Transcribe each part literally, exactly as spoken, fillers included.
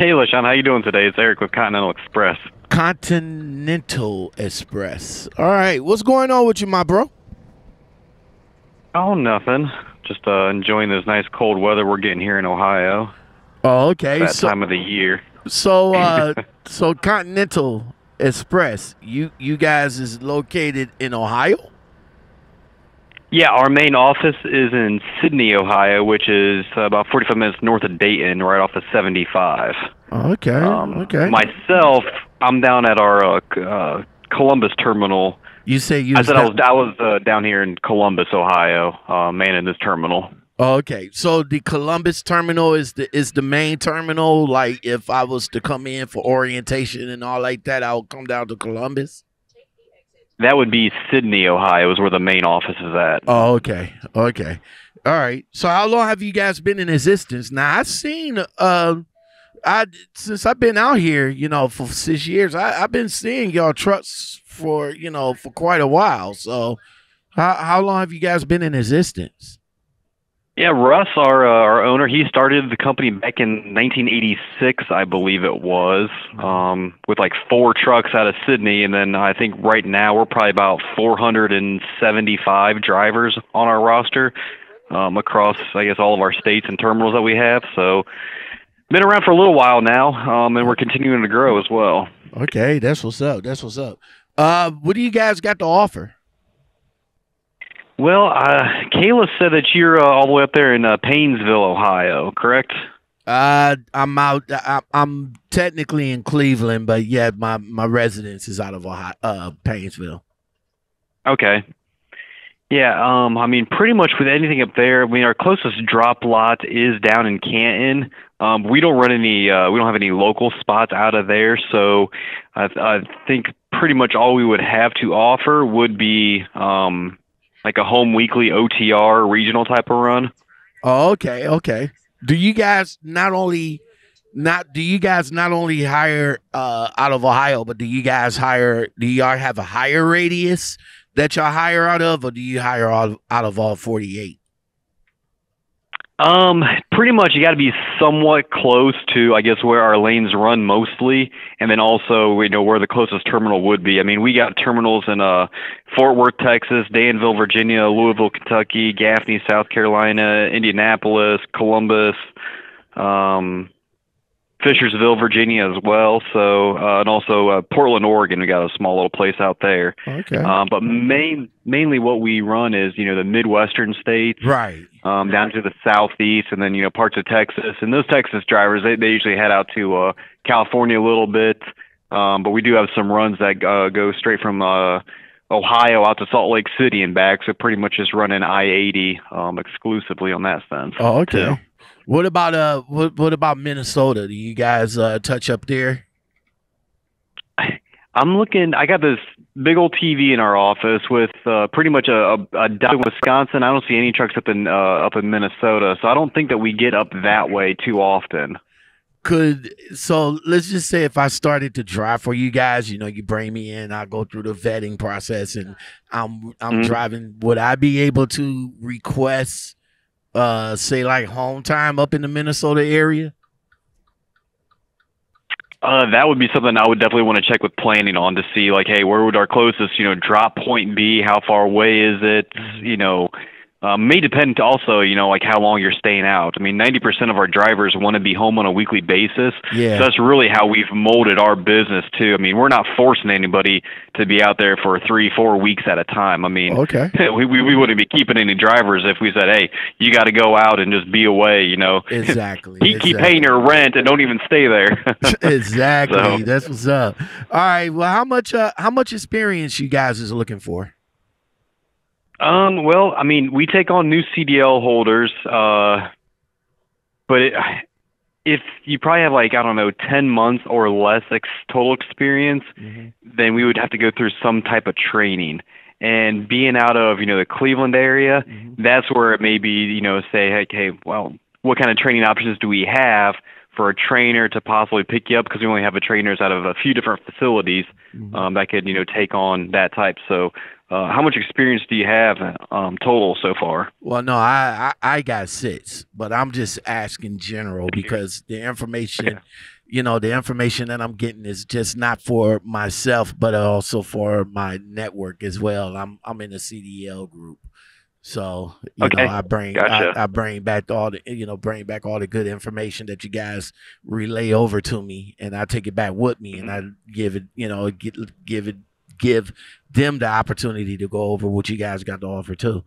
Hey, LaShawn, how you doing today? It's Eric with Continental Express. Continental Express. All right, what's going on with you, my bro? Oh, nothing. Just uh, enjoying this nice cold weather we're getting here in Ohio. Oh, okay. It's that so, time of the year. So, uh, so Continental Express, you you guys is located in Ohio? Yeah, our main office is in Sidney, Ohio, which is about forty-five minutes north of Dayton, right off of seventy-five. Okay, um, okay. Myself, I'm down at our uh, uh, Columbus Terminal. You say you I said I was, I was uh, down here in Columbus, Ohio, uh, man in this terminal. Okay, so the Columbus Terminal is the is the main terminal. Like, if I was to come in for orientation and all like that, I would come down to Columbus? That would be Sidney, Ohio, is where the main office is at. Oh, okay. Okay. All right. So how long have you guys been in existence? Now, I've seen, uh, I since I've been out here, you know, for six years, I, I've been seeing y'all trucks for, you know, for quite a while. So how, how long have you guys been in existence? Yeah, Russ, our uh, our owner, he started the company back in nineteen eighty-six, I believe it was, um, with like four trucks out of Sidney, and then I think right now we're probably about four hundred seventy-five drivers on our roster um, across, I guess, all of our states and terminals that we have. So, been around for a little while now, um, and we're continuing to grow as well. Okay, that's what's up. That's what's up. Uh, what do you guys got to offer? Well, uh, Kayla said that you're uh, all the way up there in uh, Painesville, Ohio, correct? Uh, I'm out. I, I'm technically in Cleveland, but yeah, my, my residence is out of Ohio, uh, Painesville. Okay. Yeah, um, I mean, pretty much with anything up there, I mean, our closest drop lot is down in Canton. Um, we don't run any, uh, we don't have any local spots out of there, so I, I think pretty much all we would have to offer would be... Um, like a home weekly O T R regional type of run. Oh, okay, okay. Do you guys not only not do you guys not only hire uh, out of Ohio, but do you guys hire? Do y'all have a higher radius that y'all hire out of, or do you hire out of, out of all forty-eight? Um, pretty much, you got to be somewhat close to, I guess, where our lanes run mostly, and then also, you know, where the closest terminal would be. I mean, we got terminals in uh, Fort Worth, Texas, Danville, Virginia, Louisville, Kentucky, Gaffney, South Carolina, Indianapolis, Columbus, um, Fishersville, Virginia as well. So, uh, and also uh, Portland, Oregon. We got a small little place out there. Okay. Um, but main mainly what we run is, you know, the Midwestern states. Right. Um, down to the southeast, and then, you know, parts of Texas. And those Texas drivers, they, they usually head out to uh, California a little bit. Um, but we do have some runs that uh, go straight from uh, Ohio out to Salt Lake City and back. So pretty much just running I eighty um, exclusively on that sense. Oh, okay. Too. What about uh, what, what about Minnesota? Do you guys uh, touch up there? I'm looking. I got this big old T V in our office with uh, pretty much a, a, a dock in Wisconsin. I don't see any trucks up in uh, up in Minnesota, so I don't think that we get up that way too often. Could so let's just say if I started to drive for you guys, you know, you bring me in, I go through the vetting process, and I'm I'm mm-hmm. driving. Would I be able to request, uh, say like home time up in the Minnesota area? Uh, that would be something I would definitely want to check with planning on to see, like, hey, where would our closest, you know, drop point be? How far away is it? You know, uh, may depend also, you know, like how long you're staying out. I mean, ninety percent of our drivers want to be home on a weekly basis. Yeah. So that's really how we've molded our business, too. I mean, we're not forcing anybody to be out there for three, four weeks at a time. I mean, okay. we, we, we wouldn't be keeping any drivers if we said, hey, you got to go out and just be away, you know. Exactly. keep, exactly. keep paying your rent and don't even stay there. Exactly. So. That's what's up. All right. Well, how much, uh, how much experience you guys is looking for? Um, well, I mean, we take on new C D L holders, uh, but it, if you probably have like, I don't know, ten months or less ex total experience, mm-hmm. then we would have to go through some type of training. And being out of, you know, the Cleveland area, mm-hmm. that's where it may be, you know, say, hey, hey, well, what kind of training options do we have for a trainer to possibly pick you up? Because we only have a trainers out of a few different facilities mm-hmm. um, that could, you know, take on that type. So. Uh, how much experience do you have um, total so far? Well, no, I, I, I got six, but I'm just asking general because the information, you know, the information that I'm getting is just not for myself, but also for my network as well. I'm I'm in the C D L group, so you okay. know I bring gotcha. I, I bring back all the you know bring back all the good information that you guys relay over to me, and I take it back with me, mm-hmm. and I give it you know get, give it give them the opportunity to go over what you guys got to offer too.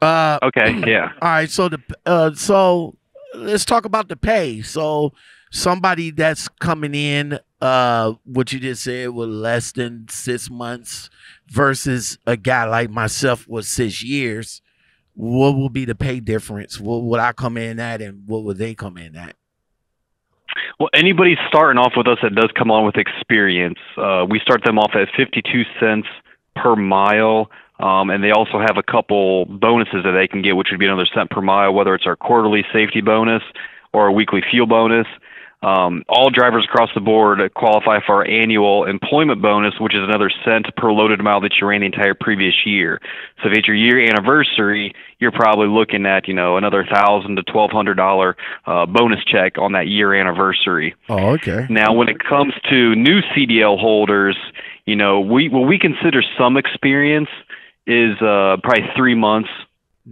Uh, okay, yeah. All right, so the uh, so let's talk about the pay. So somebody that's coming in, uh, what you just said, with less than six months versus a guy like myself with six years, what will be the pay difference? What would I come in at, and what would they come in at? Well, anybody starting off with us that does come on with experience, uh, we start them off at fifty-two cents per mile. Um, and they also have a couple bonuses that they can get, which would be another cent per mile, whether it's our quarterly safety bonus or a weekly fuel bonus. Um, all drivers across the board qualify for our annual employment bonus, which is another cent per loaded mile that you ran the entire previous year. So if it's your year anniversary, you're probably looking at, you know, another one thousand dollars to twelve hundred dollars uh, bonus check on that year anniversary. Oh, okay. Now, when it comes to new C D L holders, you know, we what we consider some experience is uh, probably three months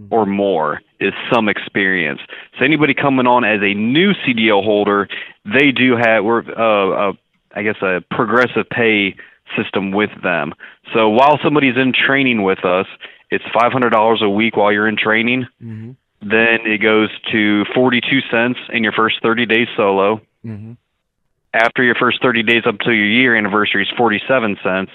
or more is some experience. So anybody coming on as a new C D L holder, they do have, we're, uh, uh, I guess, a progressive pay system with them. So while somebody's in training with us, it's five hundred dollars a week while you're in training. Mm-hmm. Then it goes to forty-two cents in your first thirty days solo. Mm-hmm. After your first thirty days up to your year anniversary is forty-seven cents.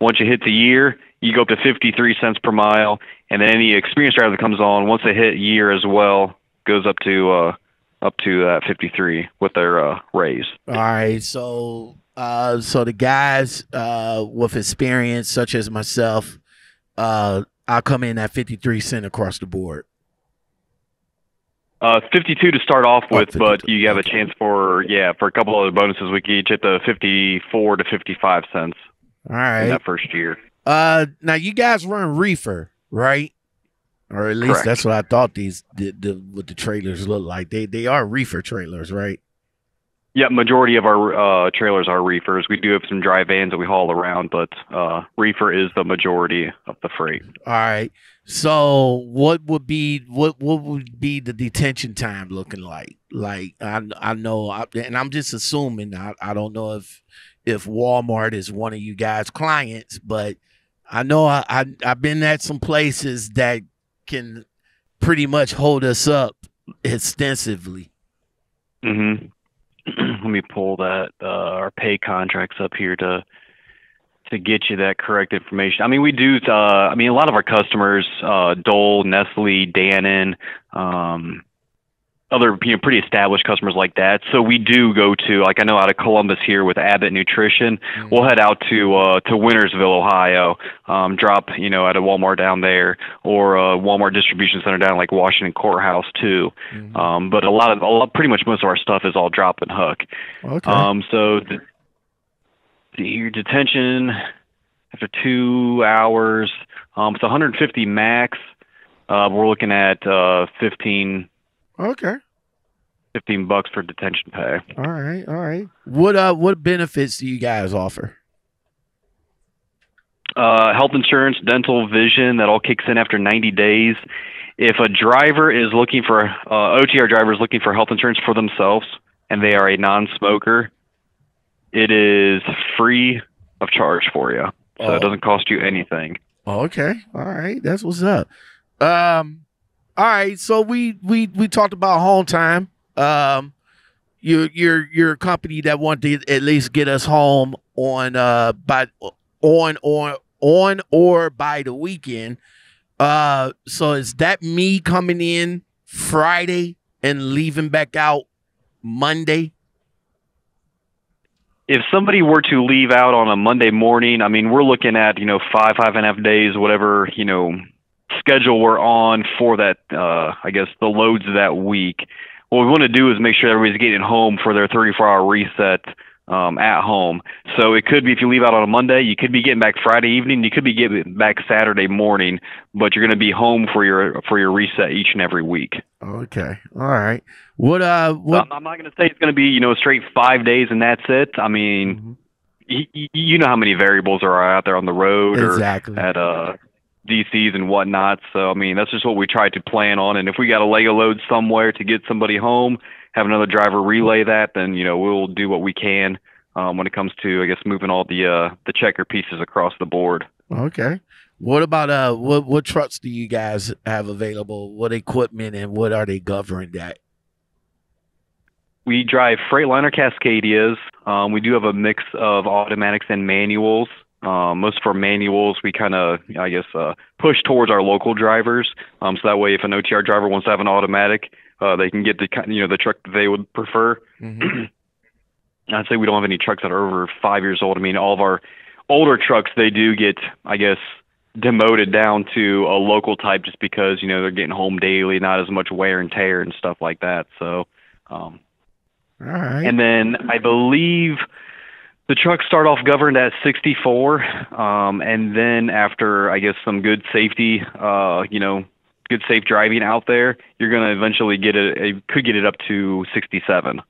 Once you hit the year, you go up to fifty-three cents per mile, and then any experienced driver that comes on, once they hit year as well, goes up to uh, up to uh, fifty-three with their uh, raise. All right, so uh, so the guys uh, with experience, such as myself, uh, I'll come in at fifty-three cents across the board. Uh, fifty-two to start off with, oh, but you have a chance for yeah for a couple other bonuses. We can each hit the fifty-four to fifty-five cents. All right, in that first year. Uh, now you guys run reefer, right? Or at least Correct. That's what I thought. These the, the what the trailers look like. They they are reefer trailers, right? Yeah, majority of our uh, trailers are reefers. We do have some dry vans that we haul around, but uh, reefer is the majority of the freight. All right. So what would be what what would be the detention time looking like? Like I I know, I, and I'm just assuming. I I don't know if if Walmart is one of you guys' clients, but I know I, I I've been at some places that can pretty much hold us up extensively. Mm-hmm. Let me pull that uh, our pay contracts up here to to get you that correct information. I mean, we do. Uh, I mean, a lot of our customers, uh, Dole, Nestle, Danone, um, other you know, pretty established customers like that. So we do go to, like I know out of Columbus here with Abbott Nutrition, mm-hmm. we'll head out to uh, to Wintersville, Ohio, um, drop you know at a Walmart down there or a Walmart distribution center down like Washington Courthouse too. Mm-hmm. Um, but a lot of a lot, pretty much most of our stuff is all drop and hook. Okay. Um, so the, the, your detention after two hours, um, it's one hundred fifty max. Uh, we're looking at uh, fifteen. Okay. Fifteen bucks for detention pay. All right, all right. What uh what benefits do you guys offer? Uh health insurance, dental, vision, that all kicks in after ninety days. If a driver is looking for uh O T R driver is looking for health insurance for themselves and they are a non smoker, it is free of charge for you. So oh. it doesn't cost you anything. Okay. All right. That's what's up. Um All right, so we we we talked about home time. Um, you're you're you're a company that wanted to at least get us home on uh by on on on or by the weekend. Uh, so is that me coming in Friday and leaving back out Monday? If somebody were to leave out on a Monday morning, I mean, we're looking at you know five five and a half days, whatever you know. Schedule we're on for that, uh, I guess, the loads that week. What we want to do is make sure everybody's getting home for their thirty-four hour reset um, at home. So it could be, if you leave out on a Monday, you could be getting back Friday evening, you could be getting back Saturday morning, but you're going to be home for your, for your reset each and every week. Okay. All right. What, uh, what, I'm not going to say it's going to be, you know, a straight five days and that's it. I mean, mm-hmm. You know how many variables are out there on the road exactly. or at uh, D Cs and whatnot. So, I mean, that's just what we try to plan on. And if we got to lay a load somewhere to get somebody home, have another driver relay that, then, you know, we'll do what we can um, when it comes to, I guess, moving all the uh, the checker pieces across the board. Okay. What about uh, what, what trucks do you guys have available? What equipment and what are they governed at? We drive Freightliner Cascadias. Um, we do have a mix of automatics and manuals. Um, most of our manuals, we kind of, I guess, uh, push towards our local drivers. Um, so that way, if an O T R driver wants to have an automatic, uh, they can get the you know the truck that they would prefer. Mm-hmm. I'd say we don't have any trucks that are over five years old. I mean, all of our older trucks, they do get, I guess, demoted down to a local type just because, you know, they're getting home daily, not as much wear and tear and stuff like that. So, um, all right. And then I believe the trucks start off governed at sixty-four, um, and then after, I guess, some good safety, uh, you know, good safe driving out there, you're going to eventually get it, it, could get it up to sixty-seven.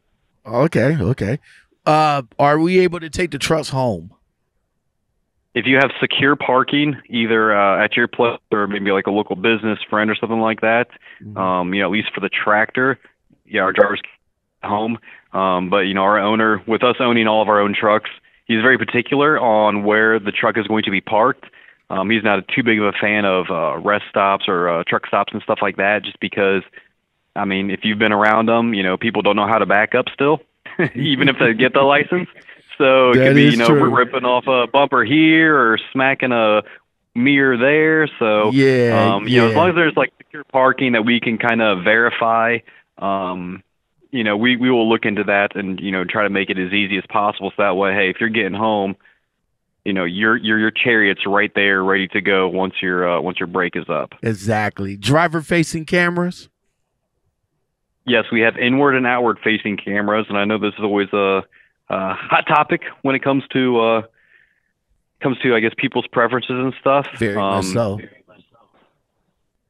Okay, okay. Uh, are we able to take the trucks home? If you have secure parking, either uh, at your place or maybe like a local business friend or something like that, mm-hmm. um, you know, at least for the tractor, yeah, our drivers can home. Um, but, you know, our owner, with us owning all of our own trucks, he's very particular on where the truck is going to be parked. Um, he's not too big of a fan of uh, rest stops or uh, truck stops and stuff like that, just because, I mean, if you've been around them, you know, people don't know how to back up still, even if they get the license. So it that could be, you know, true. We're ripping off a bumper here or smacking a mirror there. So, yeah, um, you yeah. know, as long as there's like secure parking that we can kind of verify, um, you know, we, we will look into that and, you know, try to make it as easy as possible. So that way, hey, if you're getting home, you know, your your your chariot's right there ready to go once your uh, once your break is up. Exactly. Driver facing cameras. Yes, we have inward and outward facing cameras, and I know this is always a, a hot topic when it comes to uh, comes to I guess people's preferences and stuff. Very much um, so.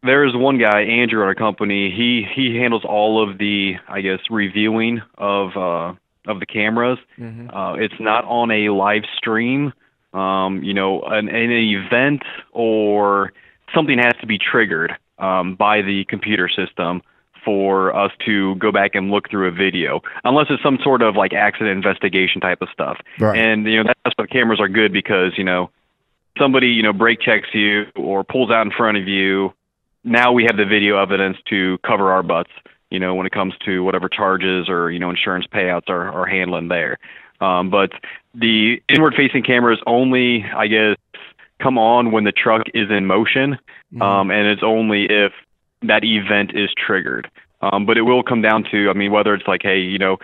There is one guy, Andrew, at our company. He he handles all of the, I guess, reviewing of uh, of the cameras. Mm-hmm. Uh, it's not on a live stream. Um, you know, an, an event or something has to be triggered um, by the computer system for us to go back and look through a video, unless it's some sort of like accident investigation type of stuff. Right. And you know, that's why cameras are good because you know somebody you know brake checks you or pulls out in front of you. Now we have the video evidence to cover our butts, you know, when it comes to whatever charges or, you know, insurance payouts are, are handling there. Um, but the inward-facing cameras only, I guess, come on when the truck is in motion, um, mm-hmm. and it's only if that event is triggered. Um, but it will come down to, I mean, whether it's like, hey, you know,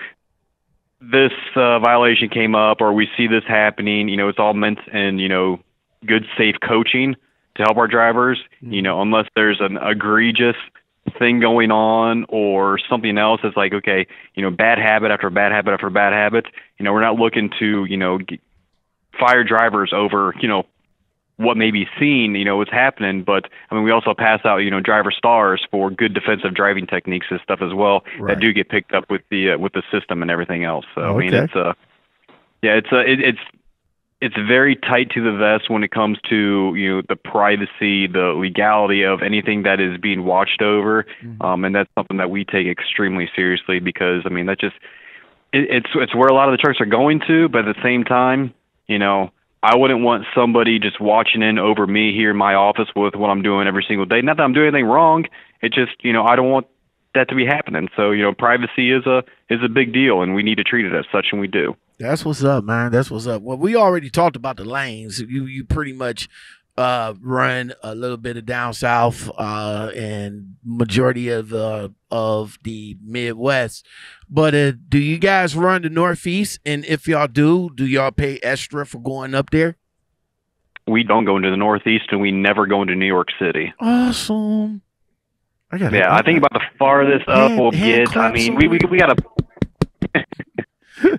this uh, violation came up or we see this happening, you know, it's all meant in, you know, good, safe coaching to help our drivers, you know, unless there's an egregious thing going on or something else that's like, okay, you know, bad habit after bad habit after bad habit, you know, we're not looking to, you know, fire drivers over, you know, what may be seen, you know, what's happening. But I mean, we also pass out, you know, driver stars for good defensive driving techniques and stuff as well right. that do get picked up with the, uh, with the system and everything else. So, okay. I mean, it's a, yeah, it's a, it, it's, It's very tight to the vest when it comes to, you know, the privacy, the legality of anything that is being watched over. Mm-hmm. Um, and that's something that we take extremely seriously because, I mean, that just it, it's it's where a lot of the trucks are going to. But at the same time, you know, I wouldn't want somebody just watching in over me here in my office with what I'm doing every single day. Not that I'm doing anything wrong. It just, you know, I don't want that to be happening. So, you know, privacy is a is a big deal, and we need to treat it as such, and we do. That's what's up, man. That's what's up. Well, we already talked about the lanes. You you pretty much uh, run a little bit of down south uh, and majority of the of the Midwest. But uh, do you guys run the Northeast? And if y'all do, do y'all pay extra for going up there? We don't go into the Northeast, and we never go into New York City. Awesome. I got yeah, I think about the farthest hand, up we'll get. I mean, we we we got a.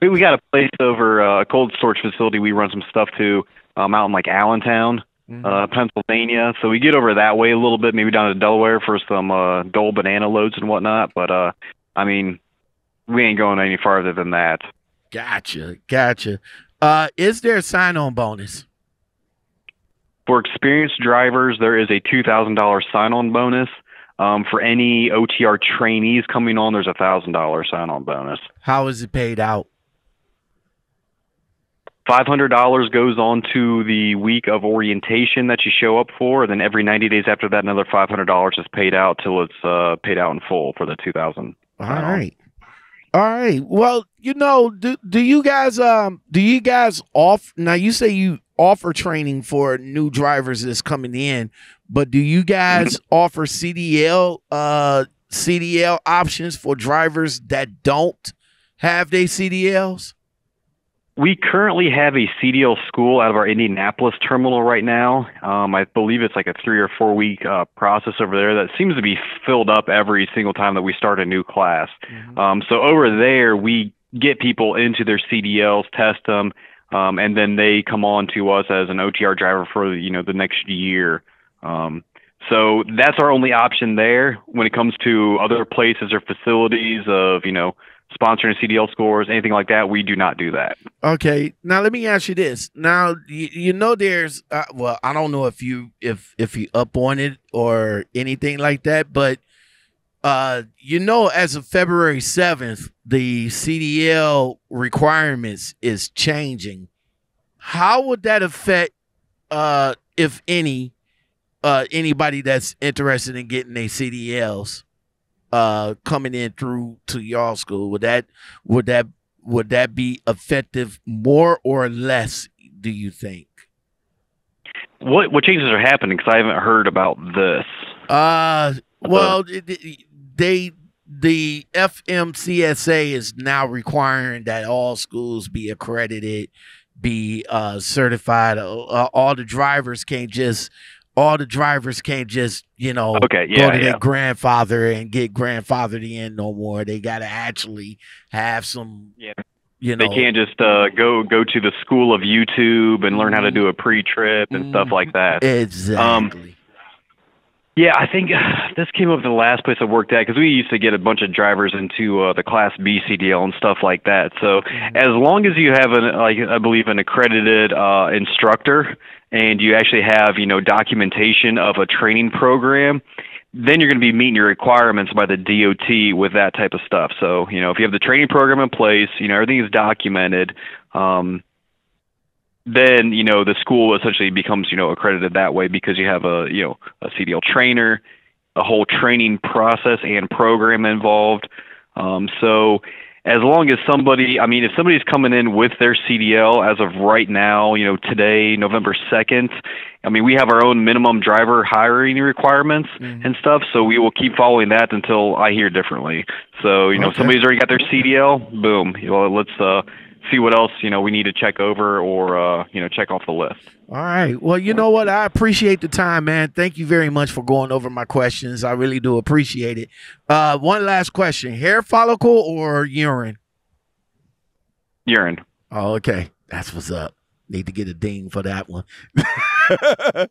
We got a place over uh, a cold storage facility we run some stuff to um, out in like Allentown, mm-hmm. uh, Pennsylvania. So we get over that way a little bit, maybe down to Delaware for some uh, Dole banana loads and whatnot. But, uh, I mean, we ain't going any farther than that. Gotcha. Gotcha. Uh, is there a sign-on bonus? For experienced drivers, there is a two thousand dollars sign-on bonus. Um, for any O T R trainees coming on, there's a one thousand dollars sign-on bonus. How is it paid out? five hundred dollars goes on to the week of orientation that you show up for, and then every ninety days after that, another five hundred dollars is paid out till it's uh, paid out in full for the two thousand dollars. All right. All right. Well, you know, do do you guys um do you guys off now? You say you offer training for new drivers that's coming in, but do you guys offer C D L uh C D L options for drivers that don't have their C D Ls? We currently have a C D L school out of our Indianapolis terminal right now. Um, I believe it's like a three or four week uh, process over there that seems to be filled up every single time that we start a new class. Mm-hmm. Um, so over there, we get people into their C D Ls, test them, um, and then they come on to us as an O T R driver for, you know, the next year. Um, so that's our only option there. When it comes to other places or facilities of, you know, sponsoring C D L scores, anything like that, we do not do that. Okay. Now let me ask you this. Now you, you know there's uh, well, I don't know if you if if you up on it or anything like that, but uh, you know, as of February seventh, the C D L requirements is changing. How would that affect, uh, if any, uh, anybody that's interested in getting their C D Ls? Uh, coming in through to y'all school, would that would that would that be effective more or less? Do you think? What what changes are happening? Because I haven't heard about this. Uh, well, they the F M C S A is now requiring that all schools be accredited, be uh, certified. Uh, all the drivers can't just. All the drivers can't just, you know, okay, yeah, go to yeah. their grandfather and get grandfathered in no more. They got to actually have some, yeah. you know. They can't just uh, go go to the school of YouTube and learn how to do a pre-trip and mm-hmm. stuff like that. Exactly. Um, yeah, I think uh, this came up the last place I worked at because we used to get a bunch of drivers into uh, the Class B C D L and stuff like that. So mm-hmm. as long as you have, an, like I believe, an accredited uh, instructor, and you actually have, you know, documentation of a training program, then you're going to be meeting your requirements by the D O T with that type of stuff. So, you know, if you have the training program in place, you know, everything is documented, um, then, you know, the school essentially becomes, you know, accredited that way because you have a, you know, a C D L trainer, a whole training process and program involved. Um, so as long as somebody, I mean, if somebody's coming in with their C D L as of right now, you know, today, November second, I mean, we have our own minimum driver hiring requirements mm-hmm. and stuff, so we will keep following that until I hear differently. So, you know, okay. if somebody's already got their C D L, boom, you know, let's uh, see what else, you know, we need to check over or, uh, you know, check off the list. All right. Well, you know what? I appreciate the time, man. Thank you very much for going over my questions. I really do appreciate it. Uh, one last question. Hair follicle or urine? Urine. Oh, okay. That's what's up. Need to get a ding for that one. uh,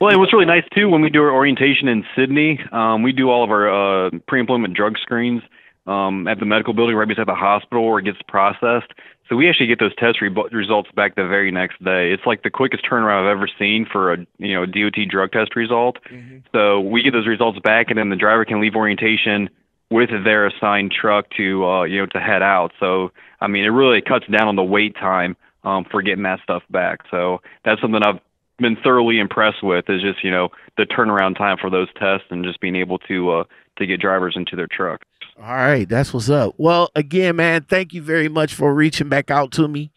well, and what's really nice, too, when we do our orientation in Sidney, um, we do all of our uh, pre-employment drug screens um, at the medical building right beside the hospital where it gets processed. So we actually get those test re results back the very next day. It's like the quickest turnaround I've ever seen for a you know D O T drug test result. Mm-hmm. So we get those results back, and then the driver can leave orientation with their assigned truck to uh, you know to head out. So I mean, it really cuts down on the wait time um, for getting that stuff back. So that's something I've been thoroughly impressed with is just you know the turnaround time for those tests and just being able to uh, to get drivers into their truck. All right, that's what's up. Well, again, man, thank you very much for reaching back out to me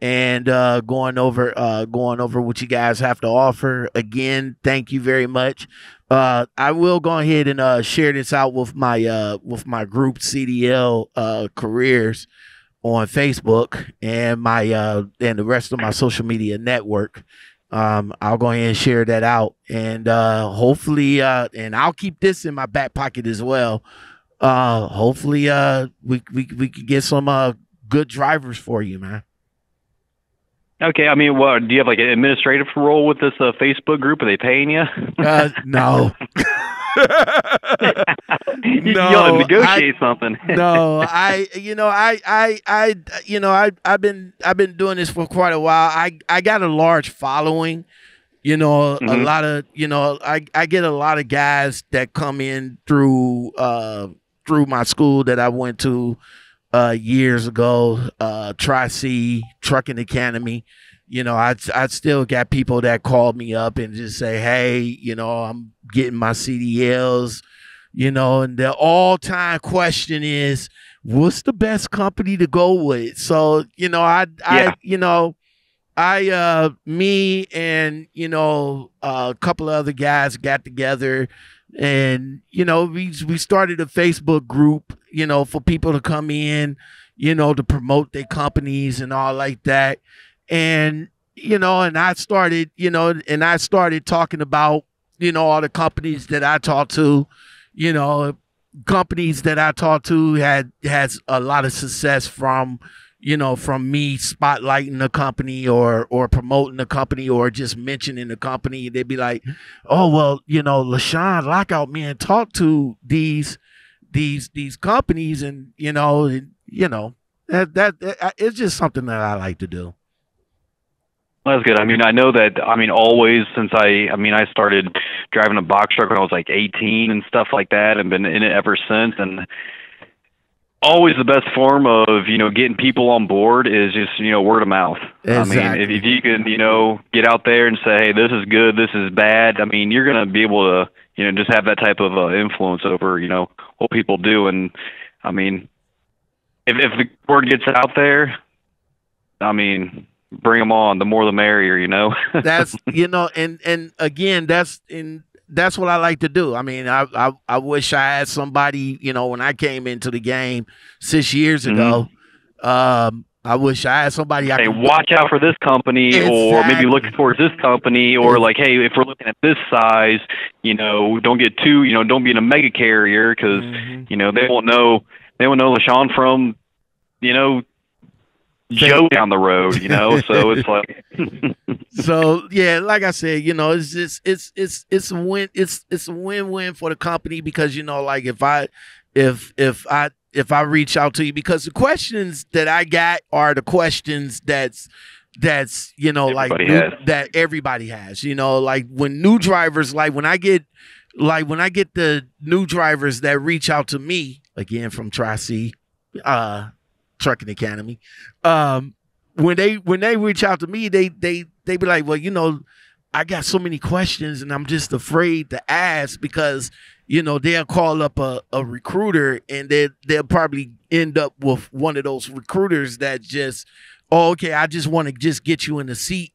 and uh, going over uh, going over what you guys have to offer. Again, thank you very much. Uh, I will go ahead and uh, share this out with my uh, with my group C D L uh, careers on Facebook and my uh, and the rest of my social media network. Um, I'll go ahead and share that out, and uh, hopefully, uh, and I'll keep this in my back pocket as well. Uh, hopefully, uh, we, we, we could get some, uh, good drivers for you, man. Okay, I mean, what, do you have like an administrative role with this uh, Facebook group? Are they paying you? uh, no. You ought to negotiate I, something. no, I, you know, I, I, I, you know, I, I've been, I've been doing this for quite a while. I, I got a large following. You know, mm-hmm. a lot of, you know, I, I get a lot of guys that come in through, uh, through my school that I went to uh, years ago, uh, Tri-C Trucking Academy. You know, I, I still got people that call me up and just say, hey, you know, I'm getting my C D Ls, you know, and the all time question is, what's the best company to go with? So, you know, I, yeah. I, you know, I, uh, me and, you know, uh, a couple of other guys got together and, you know, we, we started a Facebook group, you know, for people to come in, you know, to promote their companies and all like that. And, you know, and I started, you know, and I started talking about, you know, all the companies that I talked to, you know, companies that I talked to had, has a lot of success from, you know, from me spotlighting the company or, or promoting the company or just mentioning the company. They'd be like, oh, well, you know, LaShawn Lockout Man talked to these, these, these companies. And, you know, and, you know, that, that, that it's just something that I like to do. That's good. I mean, I know that, I mean, always since I, I mean, I started driving a box truck when I was like eighteen and stuff like that and been in it ever since. And always the best form of, you know, getting people on board is just, you know, word of mouth. Exactly. I mean, if, if you can, you know, get out there and say, hey, this is good, this is bad. I mean, you're going to be able to, you know, just have that type of uh, influence over, you know, what people do. And I mean, if, if the word gets out there, I mean, bring them on, the more the merrier, you know. That's, you know, and and again, that's in that's what I like to do. I mean, I, I I wish I had somebody, you know, when I came into the game six years ago, mm-hmm. um I wish I had somebody. I hey, could watch out for this company, exactly. or maybe look towards this company, or mm-hmm. like, hey, if we're looking at this size, you know, don't get too, you know, don't be in a mega carrier because mm-hmm. you know they won't know they won't know LaShawn from, you know, Joe down the road, you know, so it's like, so yeah, like I said, you know, it's just, it's, it's, it's a win. It's, it's a win-win for the company because, you know, like if I, if, if I, if I reach out to you, because the questions that I got are the questions that's, that's, you know, everybody like new, that everybody has, you know, like when new drivers, like when I get, like when I get the new drivers that reach out to me again from Tri-C, uh, Trucking Academy. Um, when they when they reach out to me, they they they be like, well, you know, I got so many questions and I'm just afraid to ask because, you know, they'll call up a, a recruiter and they they'll probably end up with one of those recruiters that just, oh, okay, I just want to just get you in the seat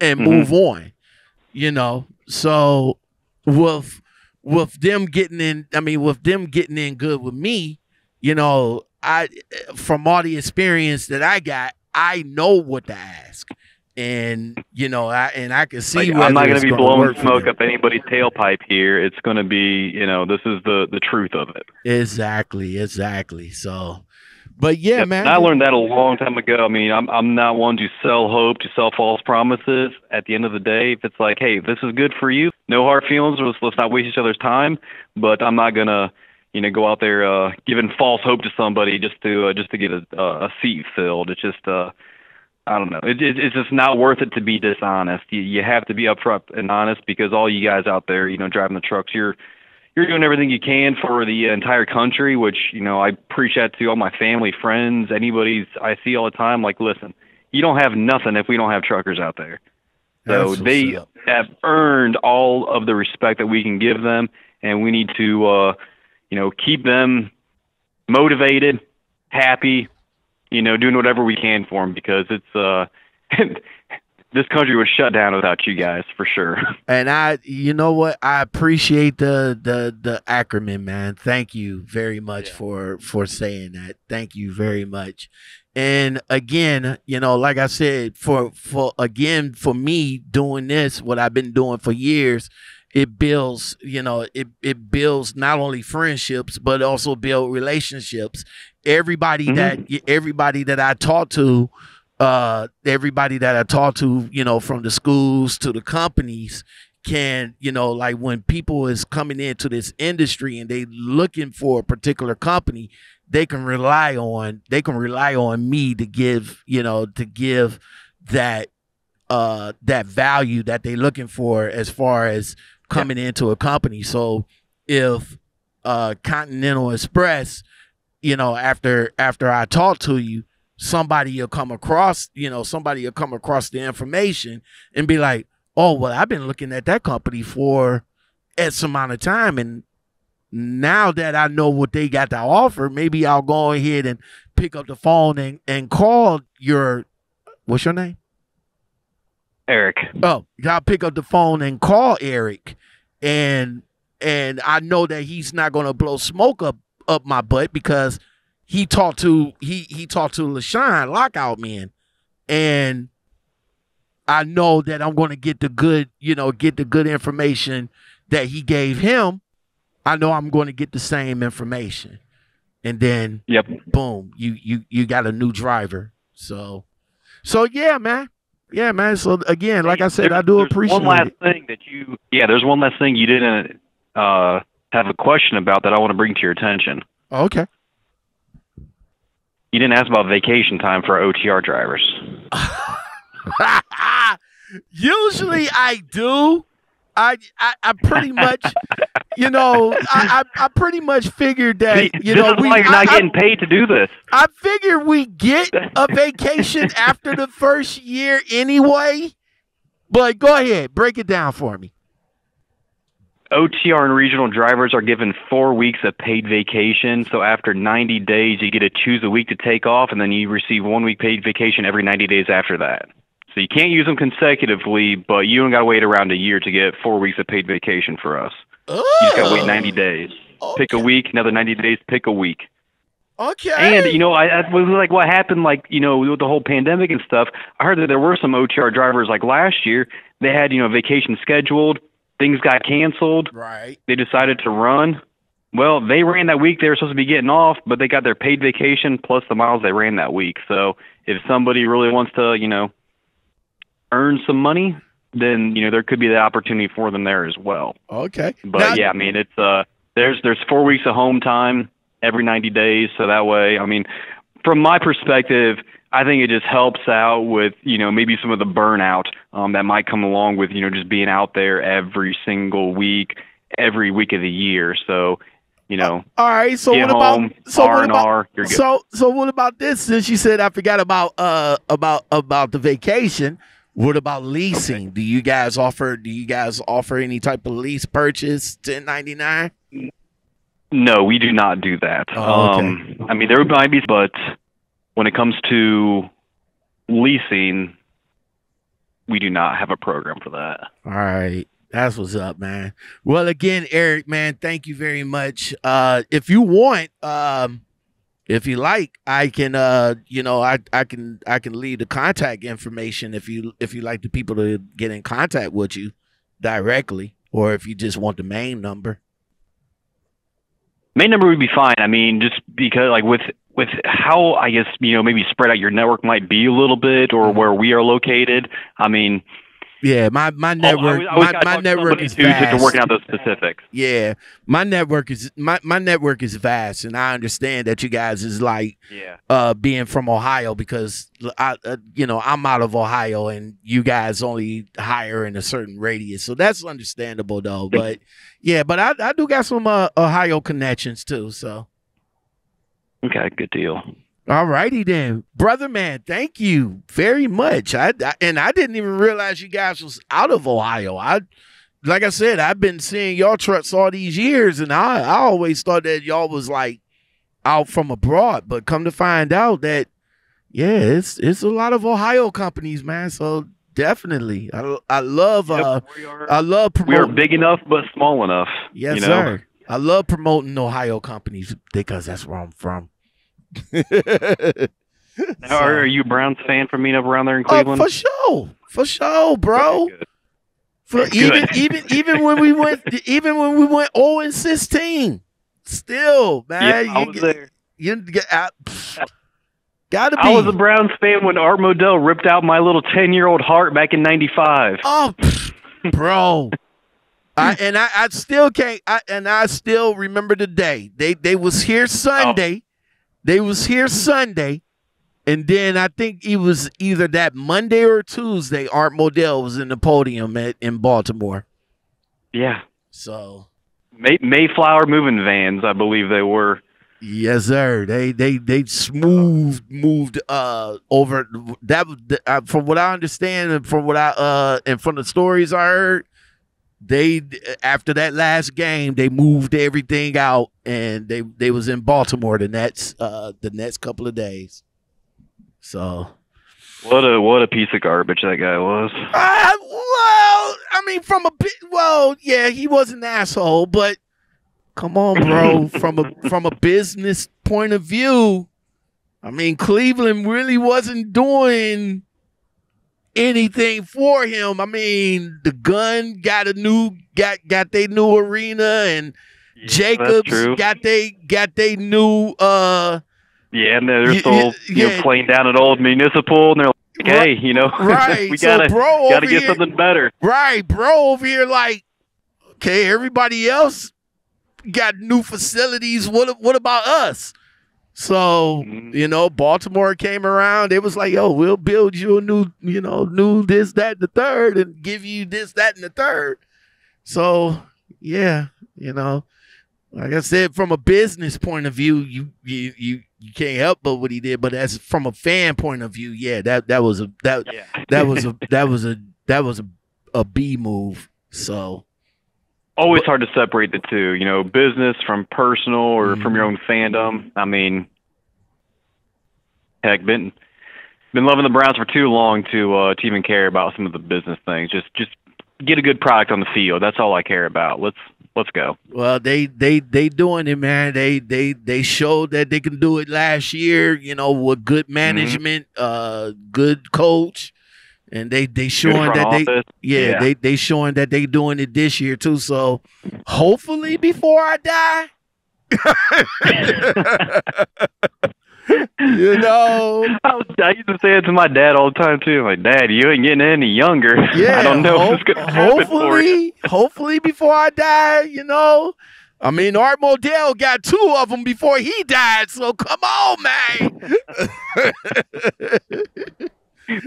and mm-hmm. move on, you know. So with with them getting in, I mean, with them getting in good with me, you know. I, from all the experience that I got, I know what to ask, and you know, I and I can see. Like, I'm not going to be blowing smoke up anybody's tailpipe here. It's going to be, you know, this is the the truth of it. Exactly, exactly. So, but yeah, yeah man, I learned that a long time ago. I mean, I'm I'm not one to sell hope, to sell false promises. At the end of the day, if it's like, hey, this is good for you, no hard feelings. Let's let's not waste each other's time. But I'm not gonna, you know, go out there uh, giving false hope to somebody just to uh, just to get a, uh, a seat filled. It's just, uh, I don't know. It, it, it's just not worth it to be dishonest. You, you have to be upfront and honest because all you guys out there, you know, driving the trucks, you're you're doing everything you can for the entire country, which, you know, I preach that to all my family, friends, anybody I see all the time. Like, listen, you don't have nothing if we don't have truckers out there. So they have earned all of the respect that we can give them, and we need to uh, – you know, keep them motivated, happy, you know, doing whatever we can for them because it's, uh, this country was shut down without you guys for sure. And I, you know what, I appreciate the, the, the acronym, man. Thank you very much yeah. for, for saying that. Thank you very much. And again, you know, like I said, for, for, again, for me doing this, what I've been doing for years, it builds, you know, it, it builds not only friendships, but also build relationships. Everybody mm-hmm. that everybody that I talk to, uh, everybody that I talk to, you know, from the schools to the companies, can, you know, like when people is coming into this industry and they looking for a particular company, they can rely on, they can rely on me to give, you know, to give that, uh, that value that they looking for as far as coming yeah. into a company. So if, uh, Continental Express, you know, after, after I talk to you, somebody will come across, you know, somebody will come across the information and be like, oh, well, I've been looking at that company for X amount of time. And now that I know what they got to offer, maybe I'll go ahead and pick up the phone and, and call your, what's your name? Eric. Oh, I'll pick up the phone and call Eric. And, and I know that he's not going to blow smoke up, up my butt because he talked to, he, he talked to LaShawn, Lockout Man. And I know that I'm going to get the good, you know, get the good information that he gave him. I know I'm going to get the same information. And then yep. boom, you, you, you got a new driver. So, so yeah, man. Yeah, man. So again, like I said, there, I do appreciate one last it. thing that you, yeah, there's one last thing you didn't, uh, have a question about that I want to bring to your attention. Oh, okay. You didn't ask about vacation time for O T R drivers. Usually I do. I, I, I pretty much, you know, I, I, I pretty much figured that, you this know, we, why you're not I, getting paid to do this. I figure we get a vacation after the first year anyway, but go ahead, break it down for me. O T R and regional drivers are given four weeks of paid vacation. So after ninety days, you get to choose a week to take off, and then you receive one week paid vacation every ninety days after that. So you can't use them consecutively, but you don't got to wait around a year to get four weeks of paid vacation for us. Oh. You just got to wait ninety days. Okay. Pick a week, another ninety days, pick a week. Okay. And, you know, I, I was like, what happened, like, you know, with the whole pandemic and stuff, I heard that there were some O T R drivers, like last year, they had, you know, vacation scheduled. Things got canceled. Right. They decided to run. Well, they ran that week. They were supposed to be getting off, but they got their paid vacation plus the miles they ran that week. So if somebody really wants to, you know, earn some money, then, you know, there could be the opportunity for them there as well. Okay. But now, yeah, I mean, it's, uh, there's, there's four weeks of home time every ninety days. So that way, I mean, from my perspective, I think it just helps out with, you know, maybe some of the burnout um, that might come along with, you know, just being out there every single week, every week of the year. So, you know, all right. So what home, about so R what about R, you're good. so so what about this? Since you said I forgot about uh about about the vacation, what about leasing? Okay. Do you guys offer? Do you guys offer any type of lease purchase, ten ninety-nine? No, we do not do that. Oh, okay. Um, I mean, there might be, but when it comes to leasing, we do not have a program for that. All right. That's what's up, man. Well, again, Eric, man, thank you very much. Uh, if you want, um, if you like, I can, uh, you know, I, I can, I can leave the contact information if you, if you like the people to get in contact with you directly, or if you just want the main number. Main number would be fine. I mean, just because like with, with how, I guess, you know, maybe spread out your network might be a little bit, or where we are located. I mean, yeah, my, my network, oh, my, my network is vast. To work out those specifics. Yeah. My network is, my, my network is vast. And I understand that you guys is like, yeah. uh, being from Ohio, because I, uh, you know, I'm out of Ohio and you guys only hire in a certain radius. So that's understandable though. But yeah, but I, I do got some, uh, Ohio connections too. So. Okay, good deal. All righty then. Brother man, thank you very much. I, I and I didn't even realize you guys was out of Ohio. I like I said, I've been seeing y'all trucks all these years, and I, I always thought that y'all was like out from abroad, but come to find out that yeah, it's it's a lot of Ohio companies, man. So definitely. I I love uh yep, we are, I love promoting. We're big enough but small enough. Yes, you know? Sir. I love promoting Ohio companies because that's where I'm from. Now, so, are you a Browns fan for meeting up around there in Cleveland? Uh, for sure. For sure, bro. For even even even when we went even when we went zero and sixteen, still man, yeah, I you was get, there. You get out. Gotta be. I was a Browns fan when Art Modell ripped out my little ten-year-old heart back in ninety-five. Oh, bro. I, and I, I still can't. I, and I still remember the day they they was here Sunday. Oh. They was here Sunday. And then I think it was either that Monday or Tuesday, Art Modell was in the podium at, in Baltimore. Yeah. So. May, Mayflower moving vans, I believe they were. Yes, sir. They they they smooth moved uh over that. Uh, from what I understand, and from what I uh and from the stories I heard, they after that last game they moved everything out, and they they was in Baltimore the next uh the next couple of days. So, what a what a piece of garbage that guy was. Uh, well, I mean, from a bit. Well, yeah, he was an asshole, but come on, bro. from a from a business point of view, I mean, Cleveland really wasn't doing anything for him. I mean, the Gun got a new got got their new arena, and yeah, Jacobs got they got they new. Uh, Yeah, and they're still yeah, yeah. playing down at Old Municipal, and they're like, "Hey, right, you know, right. we gotta so bro gotta get here, something better." Right, bro, over here, like, okay, everybody else got new facilities. What what about us? So mm-hmm. you know, Baltimore came around. It was like, "Yo, we'll build you a new, you know, new this, that, and the third, and give you this, that, and the third." So yeah, you know, like I said, from a business point of view, you you you. You can't help but what he did, but that's from a fan point of view. Yeah, that that was a that yeah. that was a that was a that was a, a B move. So always but, hard to separate the two, you know, business from personal or mm-hmm. from your own fandom. I mean, heck, been been loving the Browns for too long to uh, to even care about some of the business things. Just just get a good product on the field. That's all I care about. Let's. Let's go. Well, they they they doing it, man. They they they showed that they can do it last year. You know, with good management, mm-hmm. uh, good coach, and they they showing that office. they yeah, yeah they they showing that they doing it this year too. So hopefully, before I die. You know, I, was, I used to say it to my dad all the time too. Like, Dad, you ain't getting any younger. Yeah, I don't know hope, if it's gonna happen for you. Hopefully, before I die, you know. I mean, Art Modell got two of them before he died, so come on, man.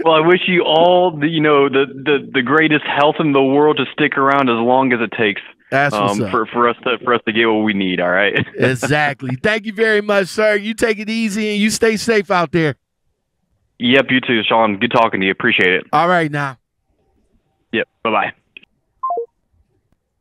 Well, I wish you all, the, you know, the, the the greatest health in the world to stick around as long as it takes. That's um, for for us to for us to get what we need. All right. Exactly. Thank you very much, sir. You take it easy and you stay safe out there. Yep. You too, Sean. Good talking to you. Appreciate it. All right now. Yep. Bye bye.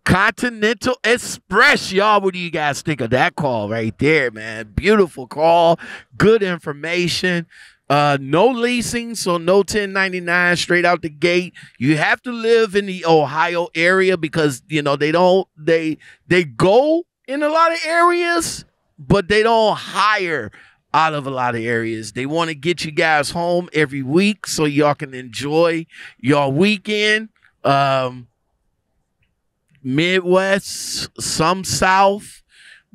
Continental Express, y'all. What do you guys think of that call right there, man? Beautiful call. Good information. Uh, no leasing, so no ten ninety-nine straight out the gate. You have to live in the Ohio area because, you know, they don't, they, they go in a lot of areas, but they don't hire out of a lot of areas. They want to get you guys home every week so y'all can enjoy your weekend. Um, Midwest, some South.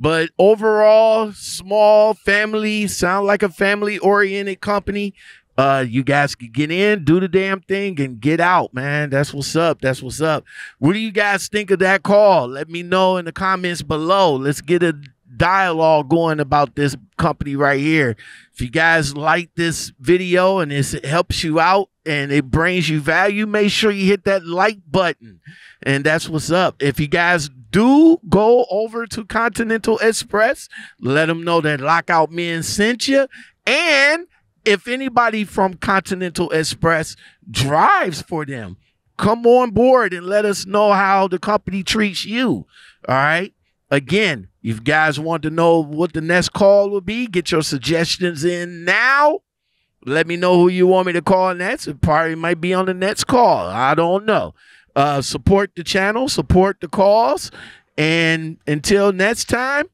But overall, small family, sound like a family-oriented company. Uh, you guys can get in, do the damn thing, and get out, man. That's what's up. That's what's up. What do you guys think of that call? Let me know in the comments below. Let's get a dialogue going about this company right here. If you guys like this video and it helps you out and it brings you value, make sure you hit that like button. And that's what's up. If you guys do go over to Continental Express, let them know that Lockout Men sent you. And if anybody from Continental Express drives for them, come on board and let us know how the company treats you. All right. Again, if you guys want to know what the next call will be, get your suggestions in now. Let me know who you want me to call next. It probably might be on the next call. I don't know. Uh, support the channel, support the cause, and until next time,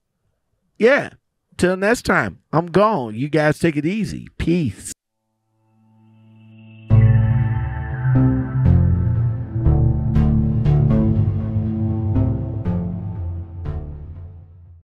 yeah, till next time, I'm gone. You guys take it easy. Peace.